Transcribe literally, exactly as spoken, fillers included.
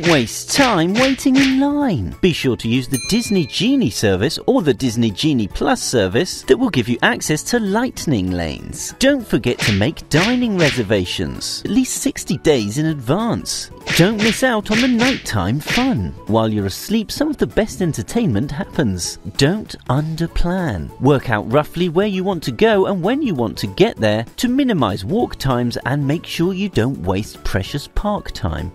Don't waste time waiting in line. Be sure to use the Disney Genie service or the Disney Genie Plus service that will give you access to Lightning lanes. Don't forget to make dining reservations at least sixty days in advance. Don't miss out on the nighttime fun. While you're asleep, some of the best entertainment happens. Don't underplan. Work out roughly where you want to go and when you want to get there to minimize walk times and make sure you don't waste precious park time.